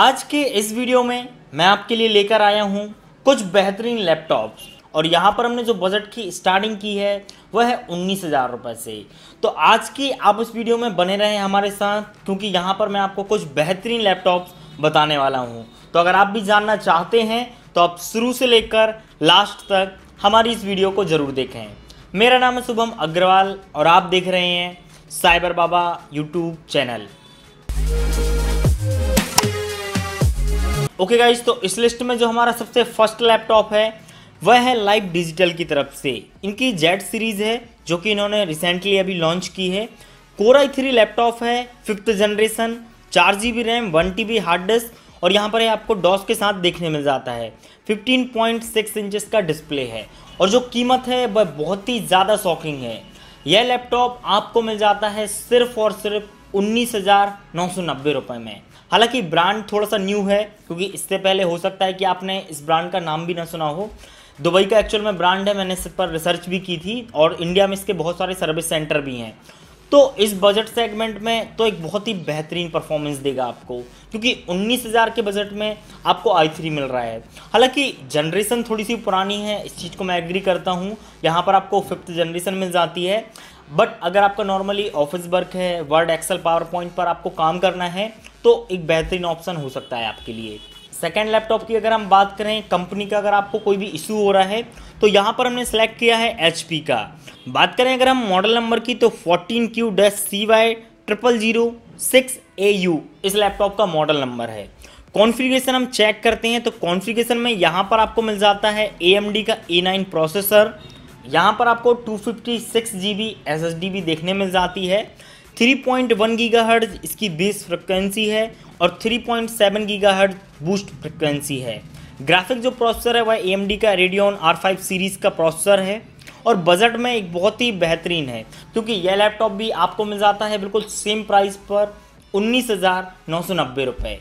आज के इस वीडियो में मैं आपके लिए लेकर आया हूं कुछ बेहतरीन लैपटॉप्स और यहां पर हमने जो बजट की स्टार्टिंग की है वह है 19,000 रुपये से। तो आज की आप इस वीडियो में बने रहें हमारे साथ, क्योंकि यहां पर मैं आपको कुछ बेहतरीन लैपटॉप्स बताने वाला हूं। तो अगर आप भी जानना चाहते हैं तो आप शुरू से लेकर लास्ट तक हमारी इस वीडियो को ज़रूर देखें। मेरा नाम है शुभम अग्रवाल और आप देख रहे हैं साइबर बाबा यूट्यूब चैनल। ओके गाइज, तो इस लिस्ट में जो हमारा सबसे फर्स्ट लैपटॉप है वह है लाइफ डिजिटल की तरफ से। इनकी जेड सीरीज़ है जो कि इन्होंने रिसेंटली अभी लॉन्च की है। कोर i3 लैपटॉप है, 5th generation, 4GB RAM, 1TB hard disk और यहाँ पर है आपको डॉस के साथ देखने मिल जाता है। 15.6 इंचेस का डिस्प्ले है और जो कीमत है वह बहुत ही ज़्यादा शॉकिंग है। यह लैपटॉप आपको मिल जाता है सिर्फ और सिर्फ 19,990 रुपये में। हालांकि ब्रांड थोड़ा सा न्यू है, क्योंकि इससे पहले हो सकता है कि आपने इस ब्रांड का नाम भी ना सुना हो। दुबई का एक्चुअल में ब्रांड है, मैंने इस पर रिसर्च भी की थी और इंडिया में इसके बहुत सारे सर्विस सेंटर भी हैं। तो इस बजट सेगमेंट में तो एक बहुत ही बेहतरीन परफॉर्मेंस देगा आपको, क्योंकि 19,000 के बजट में आपको i3 मिल रहा है। हालांकि जनरेशन थोड़ी सी पुरानी है, इस चीज़ को मैं एग्री करता हूँ। यहाँ पर आपको 5th जनरेशन मिल जाती है, बट अगर आपका नॉर्मली ऑफिस वर्क है, वर्ड, एक्सेल, पावर पॉइंट पर आपको काम करना है तो एक बेहतरीन ऑप्शन हो सकता है आपके लिए। सेकेंड लैपटॉप की अगर हम बात करें, कंपनी का अगर आपको कोई भी इशू हो रहा है तो यहाँ पर हमने सेलेक्ट किया है HP का। बात करें अगर हम मॉडल नंबर की तो 14Q-CY0006AU इस लैपटॉप का मॉडल नंबर है। कॉन्फ़िगरेशन हम चेक करते हैं तो कॉन्फ़िगरेशन में यहाँ पर आपको मिल जाता है AMD का A9 प्रोसेसर। यहाँ पर आपको 256GB SSD भी देखने मिल जाती है। 3.1 गीगाहर्ट्ज इसकी बेस फ्रिक्वेंसी है और 3.7 गीगाहर्ट्ज बूस्ट फ्रिक्वेंसी है। ग्राफिक जो प्रोसेसर है वह AMD का रेडियन R5 सीरीज़ का प्रोसेसर है और बजट में एक बहुत ही बेहतरीन है, क्योंकि यह लैपटॉप भी आपको मिल जाता है बिल्कुल सेम प्राइस पर 19,990 रुपये।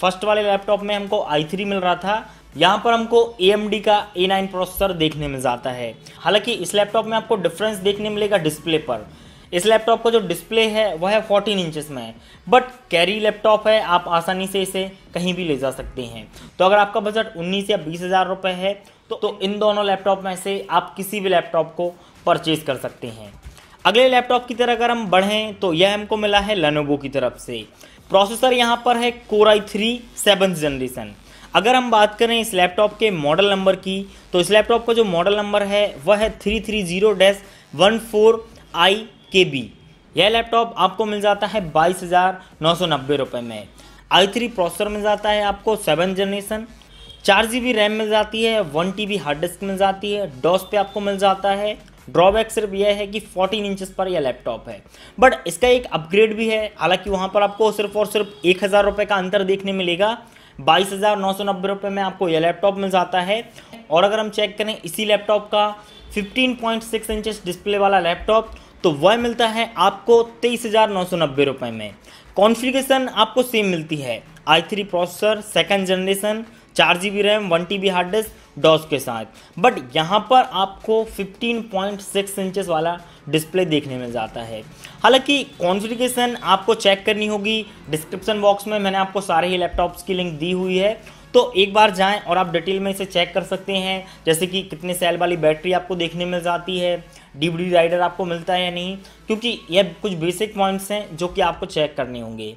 फर्स्ट वाले लैपटॉप में हमको i3 मिल रहा था, यहाँ पर हमको AMD का A9 प्रोसेसर देखने में जाता है। हालांकि इस लैपटॉप में आपको डिफरेंस देखने मिलेगा डिस्प्ले पर। इस लैपटॉप का जो डिस्प्ले है वह है 14 इंचेस में है, बट कैरी लैपटॉप है, आप आसानी से इसे कहीं भी ले जा सकते हैं। तो अगर आपका बजट 19 या 20,000 रुपये है तो इन दोनों लैपटॉप में से आप किसी भी लैपटॉप को परचेज कर सकते हैं। अगले लैपटॉप की तरह अगर हम बढ़ें तो यह हमको मिला है लेनोवो की तरफ से। प्रोसेसर यहाँ पर है कोर i3 7th जनरेशन। अगर हम बात करें इस लैपटॉप के मॉडल नंबर की तो इस लैपटॉप का जो मॉडल नंबर है वह है 330-14IKB। यह लैपटॉप आपको मिल जाता है 22,990 रुपये में। i3 प्रोसेसर मिल जाता है आपको 7th जनरेशन, 4GB रैम मिल जाती है, 1TB हार्ड डिस्क मिल जाती है, डॉस पे आपको मिल जाता है। ड्रॉबैक सिर्फ यह है कि 14 इंचेस पर यह लैपटॉप है, बट इसका एक अपग्रेड भी है। हालांकि वहाँ पर आपको सिर्फ और सिर्फ 1,000 रुपये का अंतर देखने मिलेगा। 22,990 रुपये में आपको यह लैपटॉप मिल जाता है। और अगर हम चेक करें इसी लैपटॉप का 15.6 इंचेस डिस्प्ले वाला लैपटॉप तो वह मिलता है आपको 23,990 रुपये में। कॉन्फ़िगरेशन आपको सेम मिलती है, i3 processor 2nd generation, 4GB RAM, 1TB hard disk, DOS के साथ, बट यहाँ पर आपको 15.6 इंचेस वाला डिस्प्ले देखने मिल जाता है। हालांकि कॉन्फ़िगरेशन आपको चेक करनी होगी, डिस्क्रिप्शन बॉक्स में मैंने आपको सारे ही लैपटॉप्स की लिंक दी हुई है, तो एक बार जाएं और आप डिटेल में इसे चेक कर सकते हैं, जैसे कि कितने सेल वाली बैटरी आपको देखने मिल जाती है, DVD राइडर आपको मिलता है या नहीं, क्योंकि यह कुछ बेसिक पॉइंट्स हैं जो कि आपको चेक करने होंगे।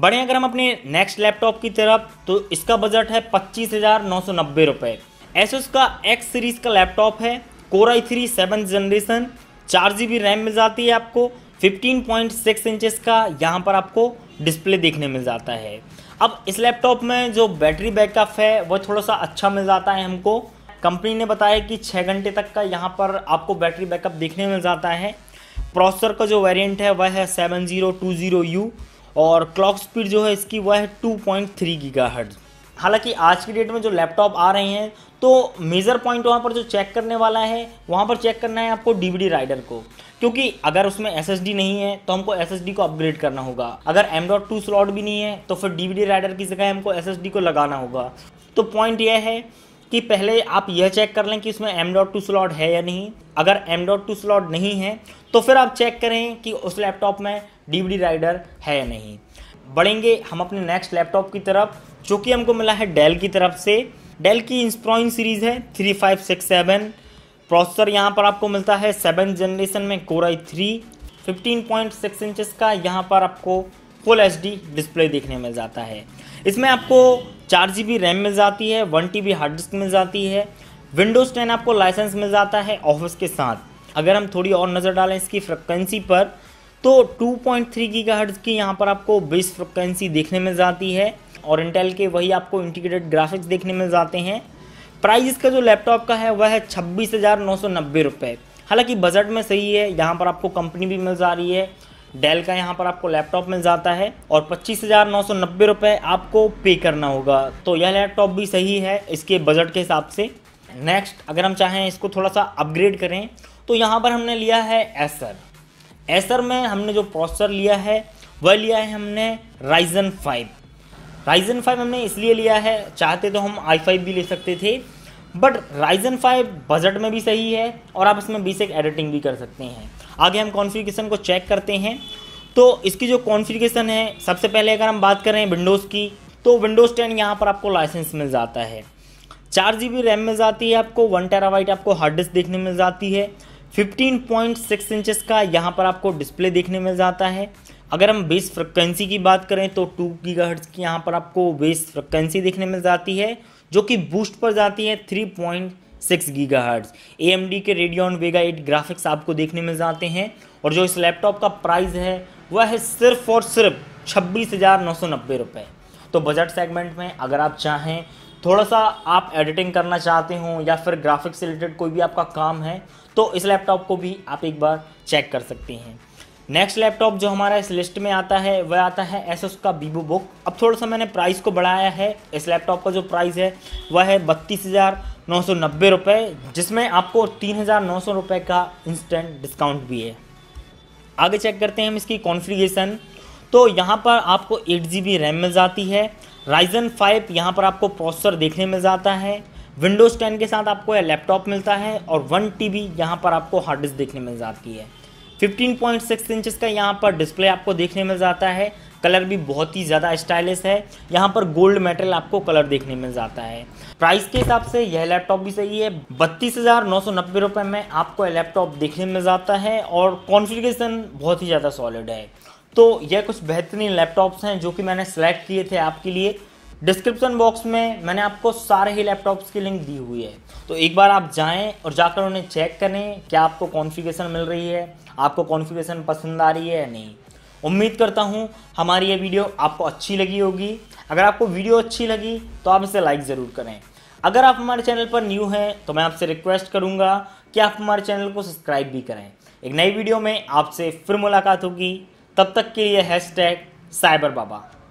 बढ़ें अगर हम अपने नेक्स्ट लैपटॉप की तरफ तो इसका बजट है 25,990 रुपये। Asus का X सीरीज़ का लैपटॉप है, core i3 7th generation, 4GB RAM मिल जाती है आपको, 15.6 इंचेस का यहाँ पर आपको डिस्प्ले देखने मिल जाता है। अब इस लैपटॉप में जो बैटरी बैकअप है वह थोड़ा सा अच्छा मिल जाता है हमको। कंपनी ने बताया कि 6 घंटे तक का यहाँ पर आपको बैटरी बैकअप देखने मिल जाता है। प्रोसेसर का जो वेरिएंट है वह है 7020U और क्लॉक स्पीड जो है इसकी वह है 2.3 गीगाहर्ट्ज। हालांकि आज की डेट में जो लैपटॉप आ रहे हैं तो मेजर पॉइंट वहाँ पर जो चेक करने वाला है, वहाँ पर चेक करना है आपको DVD राइडर को, क्योंकि अगर उसमें SSD नहीं है तो हमको SSD को अपग्रेड करना होगा। अगर M.2 स्लॉट भी नहीं है तो फिर DVD राइडर की जगह हमको SSD को लगाना होगा। तो पॉइंट यह है कि पहले आप यह चेक कर लें कि उसमें M.2 स्लॉट है या नहीं। अगर M.2 स्लॉट नहीं है तो फिर आप चेक करें कि उस लैपटॉप में DVD राइडर है या नहीं। बढ़ेंगे हम अपने नेक्स्ट लैपटॉप की तरफ, जो कि हमको मिला है डेल की तरफ से। डेल की इंस्प्राइन सीरीज़ है 3567। प्रोसेसर यहाँ पर आपको मिलता है 7th जनरेशन में Core i3, 15.6 इंचज़ का। यहाँ पर आपको फुल HD डिस्प्ले देखने मिल जाता है। इसमें आपको 4GB रैम मिल जाती है, 1TB हार्ड डिस्क मिल जाती है, Windows 10 आपको लाइसेंस मिल जाता है ऑफिस के साथ। अगर हम थोड़ी और नज़र डालें इसकी फ्रिक्वेंसी पर तो 2.3 GHz की यहाँ पर आपको बेस फ्रिक्वेंसी देखने मिल जाती है और इंटेल के वही आपको इंटीग्रेटेड ग्राफिक्स देखने मिल जाते हैं। प्राइस इसका जो लैपटॉप का है वह है 26,990 रुपये। हालाँकि बजट में सही है, यहाँ पर आपको कंपनी भी मिल जा रही है। डेल का यहाँ पर आपको लैपटॉप मिल जाता है और 25,990 रुपये आपको पे करना होगा। तो यह लैपटॉप भी सही है इसके बजट के हिसाब से। नेक्स्ट अगर हम चाहें इसको थोड़ा सा अपग्रेड करें तो यहाँ पर हमने लिया है एसर। एसर में हमने जो प्रोसेसर लिया है वह लिया है हमने राइजन 5। राइजन 5 हमने इसलिए लिया है, चाहते तो हम i5 भी ले सकते थे, बट राइजन 5 बजट में भी सही है और आप इसमें बेसिक एडिटिंग भी कर सकते हैं। आगे हम कॉन्फ़िगरेशन को चेक करते हैं। तो इसकी जो कॉन्फ़िगरेशन है, सबसे पहले अगर हम बात करें विंडोज़ की तो विंडोज़ 10 यहाँ पर आपको लाइसेंस मिल जाता है, 4GB रैम मिल जाती है आपको, 1TB आपको हार्ड डिस्क देखने मिल जाती है, 15.6 इंचज़ का यहाँ पर आपको डिस्प्ले देखने मिल जाता है। अगर हम बेस फ्रिक्वेंसी की बात करें तो 2 GHz की यहाँ पर आपको बेस फ्रिक्वेंसी देखने मिल जाती है, जो कि बूस्ट पर जाती है 3.6 GHz। AMD के Radeon Vega 8 ग्राफिक्स आपको देखने मिल जाते हैं। और जो इस लैपटॉप का प्राइस है वह है सिर्फ और सिर्फ 26,990 रुपये। तो बजट सेगमेंट में अगर आप चाहें, थोड़ा सा आप एडिटिंग करना चाहते हो या फिर ग्राफिक्स से रिलेटेड कोई भी आपका काम है, तो इस लैपटॉप को भी आप एक बार चेक कर सकते हैं। नेक्स्ट लैपटॉप जो हमारा इस लिस्ट में आता है वह आता है Asus का VivoBook। अब थोड़ा सा मैंने प्राइस को बढ़ाया है। इस लैपटॉप का जो प्राइस है वह है 32,990 रुपये, जिसमें आपको 3,900 रुपये का इंस्टेंट डिस्काउंट भी है। आगे चेक करते हैं हम इसकी कॉन्फ़िगरेशन। तो यहाँ पर आपको 8GB रैम मिल जाती है, Ryzen 5 यहाँ पर आपको प्रोसेसर देखने मिल जाता है, Windows 10 के साथ आपको यह लैपटॉप मिलता है और 1TB यहाँ पर आपको हार्ड डिस्क देखने मिल जाती है, 15.6 इंचज़ का यहाँ पर डिस्प्ले आपको देखने मिल जाता है। कलर भी बहुत ही ज़्यादा स्टाइलिश है, यहाँ पर गोल्ड मेटल आपको कलर देखने मिल जाता है। प्राइस के हिसाब से यह लैपटॉप भी सही है, 32,990 रुपये में आपको यह लैपटॉप देखने मिल जाता है और कॉन्फ़िगरेशन बहुत ही ज़्यादा सॉलिड है। तो यह कुछ बेहतरीन लैपटॉप्स हैं जो कि मैंने सेलेक्ट किए थे आपके लिए। डिस्क्रिप्शन बॉक्स में मैंने आपको सारे ही लैपटॉप्स की लिंक दी हुई है, तो एक बार आप जाएं और जाकर उन्हें चेक करें, क्या आपको कॉन्फ़िगरेशन मिल रही है, आपको कॉन्फ़िगरेशन पसंद आ रही है या नहीं। उम्मीद करता हूं हमारी ये वीडियो आपको अच्छी लगी होगी। अगर आपको वीडियो अच्छी लगी तो आप इसे लाइक ज़रूर करें। अगर आप हमारे चैनल पर न्यू हैं तो मैं आपसे रिक्वेस्ट करूँगा कि आप हमारे चैनल को सब्सक्राइब भी करें। एक नई वीडियो में आपसे फिर मुलाकात होगी, तब तक के लिए #CyberBaba।